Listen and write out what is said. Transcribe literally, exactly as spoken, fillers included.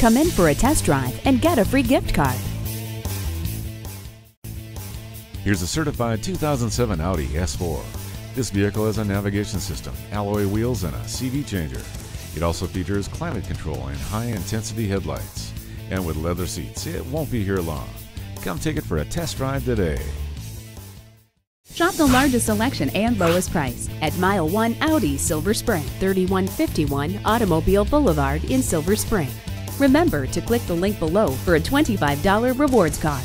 Come in for a test drive and get a free gift card. Here's a certified two thousand seven Audi S four. This vehicle has a navigation system, alloy wheels, and a C D changer. It also features climate control and high-intensity headlights. And with leather seats, it won't be here long. Come take it for a test drive today. Shop the largest selection and lowest price at Mile One Audi Silver Spring, thirty-one fifty-one Automobile Boulevard in Silver Spring. Remember to click the link below for a twenty-five dollar rewards card.